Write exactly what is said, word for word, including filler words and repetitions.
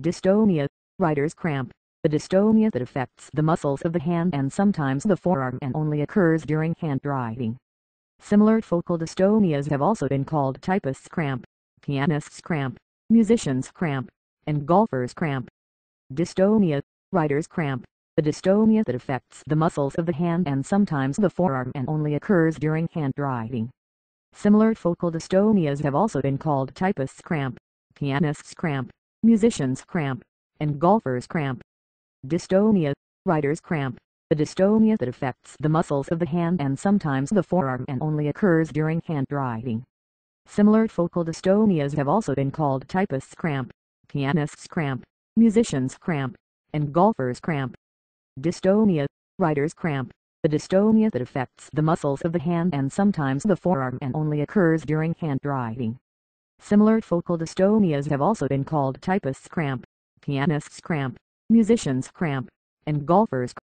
Dystonia, writer's cramp, a dystonia that affects the muscles of the hand and sometimes the forearm and only occurs during handwriting. Similar focal dystonias have also been called typist's cramp, pianist's cramp, musician's cramp, and golfer's cramp. Dystonia, writer's cramp, a dystonia that affects the muscles of the hand and sometimes the forearm and only occurs during handwriting. Similar focal dystonias have also been called typist's cramp, pianist's cramp, musician's cramp, and golfer's cramp. Dystonia, writer's cramp, a dystonia that affects the muscles of the hand and sometimes the forearm and only occurs during handwriting. Similar focal dystonias have also been called typist's cramp, pianist's cramp, musician's cramp, and golfer's cramp. Dystonia, writer's cramp, a dystonia that affects the muscles of the hand and sometimes the forearm and only occurs during handwriting. Similar focal dystonias have also been called typist's cramp, pianist's cramp, musician's cramp, and golfer's cramp.